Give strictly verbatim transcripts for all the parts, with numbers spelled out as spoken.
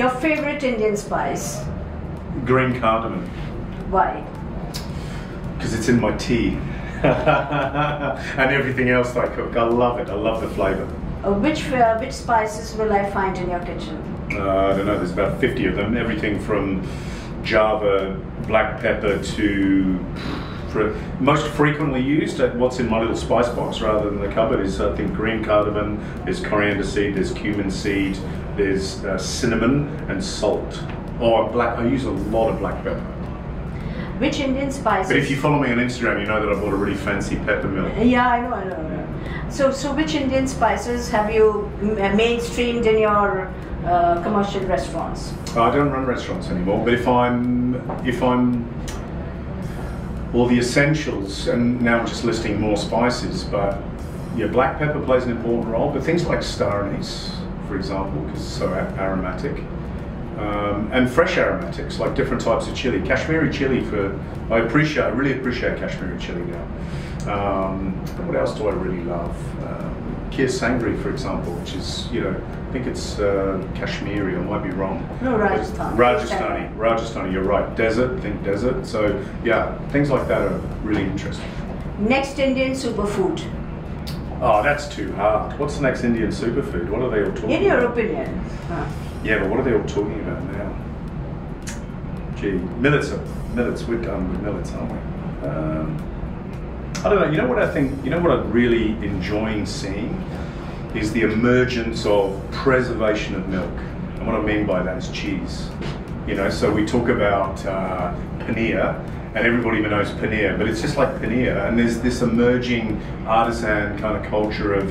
Your favorite Indian spice? Green cardamom. Why? Because it's in my tea. And everything else I cook. I love it. I love the flavour. Uh, which uh, which spices will I find in your kitchen? Uh, I don't know. There's about fifty of them. Everything from Java, black pepper to... For, most frequently used at what's in my little spice box rather than the cupboard is I think green cardamom, there's coriander seed, there's cumin seed, there's uh, cinnamon and salt. Or black, I use a lot of black pepper. Which Indian spices? But if you follow me on Instagram you know that I bought a really fancy pepper mill. Yeah, I know, I know. Yeah. So, so which Indian spices have you mainstreamed in your uh, commercial restaurants? I don't run restaurants anymore, but if I'm, if I'm Well, the essentials, and now I'm just listing more spices, but yeah, black pepper plays an important role, but things like star anise, for example, because it's so aromatic, um, and fresh aromatics, like different types of chili. Kashmiri chili, for I appreciate, I really appreciate Kashmiri chili now. Um, what else do I really love? Um, Kheer sangri, for example, which is, you know, I think it's uh, Kashmiri, I might be wrong. No, Rajasthan. Rajasthani. Rajasthani, you're right. Desert, think desert. So, yeah, things like that are really interesting. Next Indian superfood. Oh, that's too hard. What's the next Indian superfood? What are they all talking about? In your opinion. Huh. Yeah, but what are they all talking about now? Gee, millets are, millets, we're done with millets, aren't we? Um, I don't know, you know what I think, you know what I'm really enjoying seeing is the emergence of preservation of milk. And what I mean by that is cheese. You know, so we talk about uh, paneer, and everybody knows paneer, but it's just like paneer. And there's this emerging artisan kind of culture of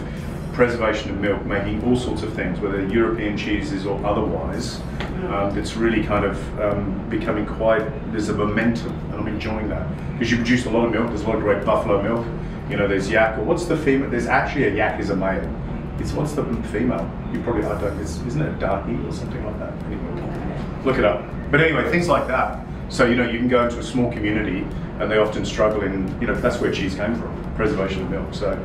preservation of milk, making all sorts of things, whether European cheeses or otherwise. Um, it's really kind of um, becoming quite, there's a momentum, and I'm enjoying that. Because you produce a lot of milk, there's a lot of great buffalo milk, you know, there's yak, or what's the female, there's actually a yak is a male. It's what's the female, you probably, I don't, it's, isn't it a dahi or something like that? Anyway, look it up. But anyway, things like that. So, you know, you can go into a small community, and they often struggle in, you know, that's where cheese came from, preservation of milk. So,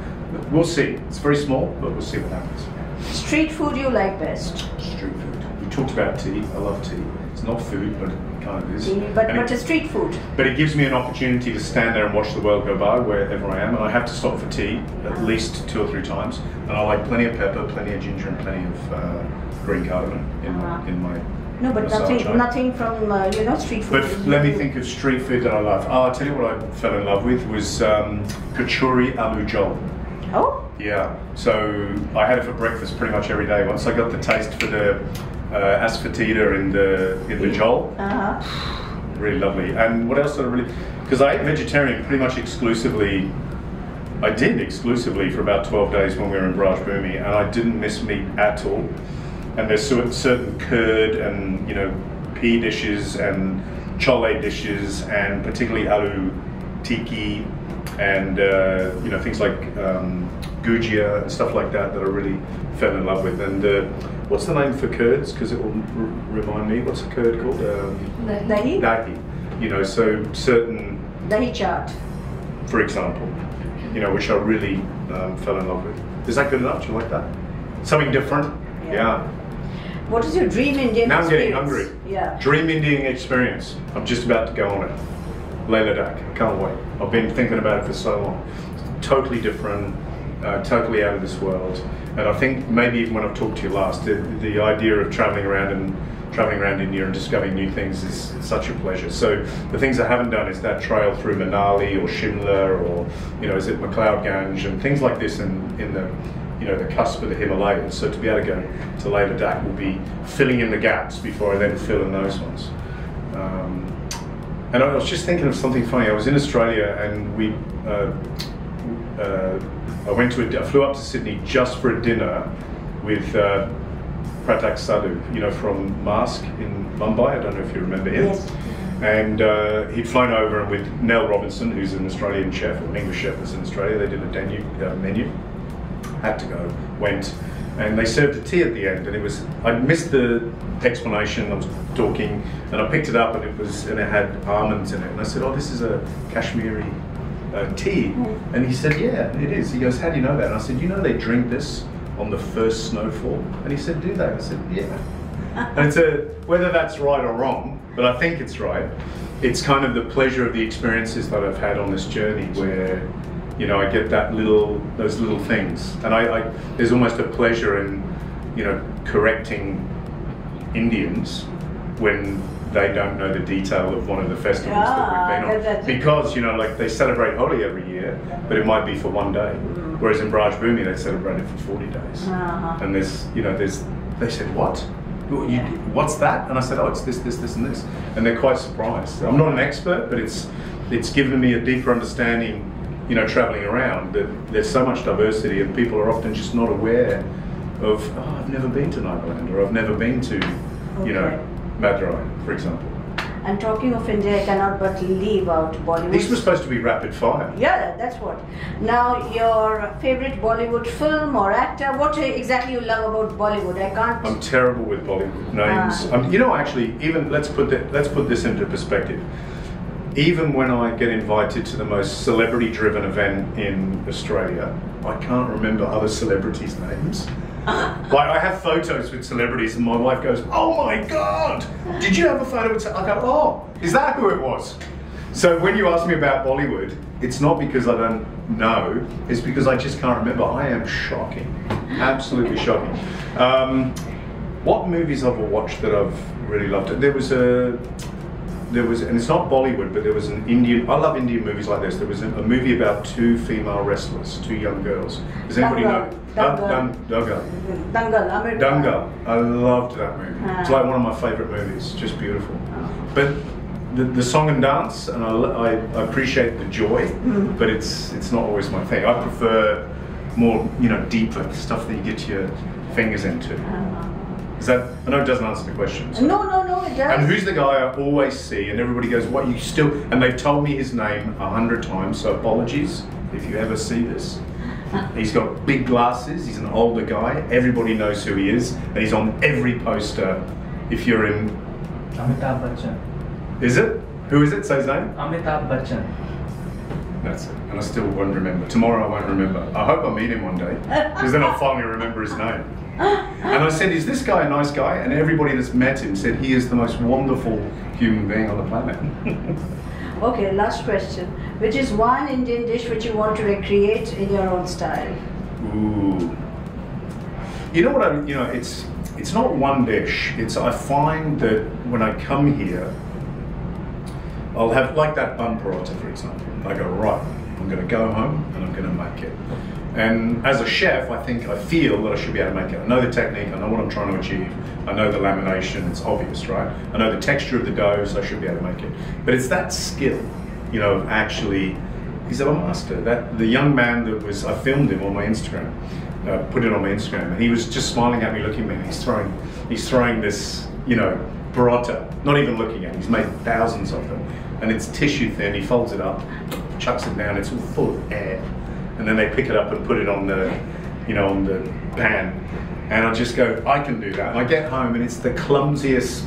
we'll see. It's very small, but we'll see what happens. Street food you like best? Street food. Talked about tea. I love tea. It's not food, but it kind of is. Tea, but and but it, a street food. But it gives me an opportunity to stand there and watch the world go by wherever I am, and I have to stop for tea at least two or three times. And I like plenty of pepper, plenty of ginger, and plenty of uh, green cardamom in, uh-huh. in my. No, but nothing, nothing from uh, you know street food. But let me think of street food that I love. Oh, I'll tell you what I fell in love with was um, kachori alu jol. Oh. Yeah. So I had it for breakfast pretty much every day. Once I got the taste for the. Uh, asfatida in the in the jol, uh-huh. Really lovely. And what else did I really? Because I ate vegetarian pretty much exclusively. I did exclusively for about twelve days when we were in Braj Bhumi, and I didn't miss meat at all. And there's certain curd and you know pea dishes and chole dishes and particularly aloo tiki and uh, you know things like um, gujia and stuff like that that I really fell in love with. And uh, what's the name for curds? Because it will r remind me. What's a curd called? Um, Dahi. Dahi. You know, so certain. Dahi chaat. For example, you know, which I really um, fell in love with. Is that good enough? Do you like that? Something different. Yeah. yeah. What is your dream Indian? Now experience? I'm getting hungry. Yeah. Dream Indian experience. I'm just about to go on it. Ladakh. I can't wait. I've been thinking about it for so long. It's totally different. Uh, totally out of this world, and I think maybe even when I've talked to you last, the, the idea of travelling around and travelling around India and discovering new things is such a pleasure. So the things I haven't done is that trail through Manali or Shimla or you know, is it Mcleod Ganj and things like this in in the you know the cusp of the Himalayas. So to be able to go to Ladakh will be filling in the gaps before I then fill in those ones. Um, and I was just thinking of something funny. I was in Australia and we. Uh, Uh, I went to a, I flew up to Sydney just for a dinner with uh, Pratak Sadhu, you know, from Masque in Mumbai. I don't know if you remember him. Yes. And uh, he'd flown over and with Nell Robinson, who's an Australian chef, or an English chef that's in Australia. They did a menu, uh, menu. Had to go, went, and they served a tea at the end. And it was I missed the explanation. I was talking, and I picked it up, and it was and it had almonds in it. And I said, "Oh, this is a Kashmiri." Uh, tea, and he said, yeah, it is. He goes, how do you know that? And I said, you know they drink this on the first snowfall? And he said, do they? I said, yeah. And to, whether that's right or wrong, but I think it's right, it's kind of the pleasure of the experiences that I've had on this journey where, you know, I get that little, those little things. And I, I there's almost a pleasure in, you know, correcting Indians when they don't know the detail of one of the festivals ah, that we've been on. Because, you know, like they celebrate Holi every year, but it might be for one day. Mm. Whereas in Braj Bhumi, they celebrate it for forty days. Uh-huh. And there's, you know, there's, they said, what? You, yeah. What's that? And I said, oh, it's this, this, this, and this. And they're quite surprised. I'm not an expert, but it's it's given me a deeper understanding, you know, traveling around, that there's so much diversity and people are often just not aware of, oh, I've never been to Nagaland, or I've never been to, okay. you know, Madurai, for example. And talking of India, I cannot but leave out Bollywood. This was supposed to be rapid fire. Yeah, that's what. Now, your favorite Bollywood film or actor? What exactly you love about Bollywood? I can't. I'm terrible with Bollywood names. Ah. Um, you know, actually, even let's put that, let's put this into perspective. Even when I get invited to the most celebrity-driven event in Australia, I can't remember other celebrities' names. Like, I have photos with celebrities and my wife goes, oh my God, did you have a photo with celebrities? I go, oh, is that who it was? So when you ask me about Bollywood, it's not because I don't know, it's because I just can't remember. I am shocking, absolutely shocking. Um, what movies have I watched that I've really loved? There was a, there was, and it's not Bollywood, but there was an Indian, I love Indian movies like this. There was a, a movie about two female wrestlers, two young girls. Does anybody know? Dangal. Dangal. Dangal. Dangal. I loved that movie. It's like one of my favourite movies. Just beautiful. But the, the song and dance, and I, I, I appreciate the joy, mm. but it's it's not always my thing. I prefer more, you know, deeper stuff that you get your fingers into. Is that, I know it doesn't answer the question. So. No, no, no, it does. And who's the guy I always see, and everybody goes, what, you still, and they've told me his name a hundred times, so apologies if you ever see this. He's got big glasses, he's an older guy, everybody knows who he is, and he's on every poster if you're in... Amitabh Bachchan. Is it? Who is it? Say his name. Amitabh Bachchan. That's it, and I still won't remember. Tomorrow I won't remember. I hope I meet him one day, because then I'll finally remember his name. And I said, is this guy a nice guy? And everybody that's met him said he is the most wonderful human being on the planet. Okay, last question. Which is one Indian dish which you want to recreate in your own style? Ooh. You know what I mean? You know, it's it's not one dish. It's I find that when I come here, I'll have like that bun parotta, for example. I go, right, I'm going to go home and I'm going to make it. And as a chef, I think I feel that I should be able to make it. I know the technique, I know what I'm trying to achieve, I know the lamination, it's obvious, right? I know the texture of the dough, so I should be able to make it. But it's that skill, you know, of actually, he's a master. That, the young man that was, I filmed him on my Instagram, uh, put it on my Instagram, and he was just smiling at me, looking at me, and he's throwing, he's throwing this, you know, burrata, not even looking at it, he's made thousands of them. And it's tissue thin, he folds it up, chucks it down, it's all full of air. And then they pick it up and put it on the, you know, on the pan. And I just go, I can do that. And I get home and it's the clumsiest,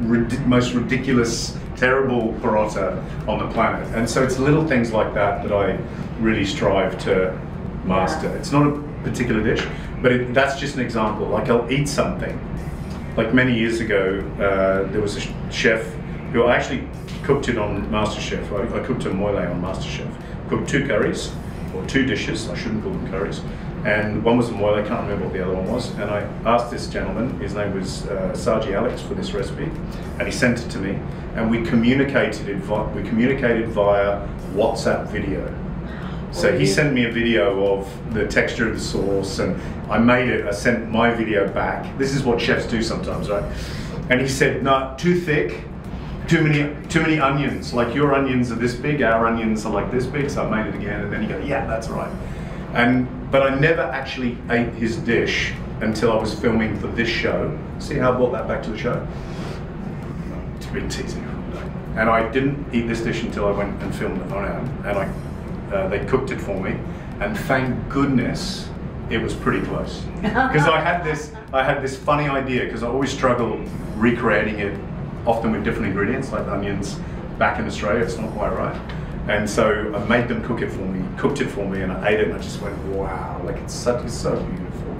rid- most ridiculous, terrible burrata on the planet. And so it's little things like that that I really strive to master. Yeah. It's not a particular dish, but it, that's just an example. Like I'll eat something. Like many years ago, uh, there was a chef who I actually cooked it on MasterChef. I, I cooked a moile on MasterChef. Cooked two curries. Or two dishes, I shouldn't call them curries, and one was a moile, I can't remember what the other one was, and I asked this gentleman, his name was uh, Saji Alex, for this recipe, and he sent it to me, and we communicated it via, we communicated via WhatsApp video. So he sent me a video of the texture of the sauce, and I made it, I sent my video back. This is what chefs do sometimes, right? And he said, no, too thick, Too many, too many onions, like your onions are this big, our onions are like this big, so I made it again, and then you go, yeah, that's right. And, but I never actually ate his dish until I was filming for this show. See how I brought that back to the show? It's been teasing all day. And I didn't eat this dish until I went and filmed it on out, and I, uh, they cooked it for me, and thank goodness it was pretty close. Because I had this, I had this funny idea, because I always struggle recreating it often with different ingredients, like onions. Back in Australia, it's not quite right. And so I made them cook it for me, cooked it for me, and I ate it and I just went, wow, like it's such, it's so beautiful.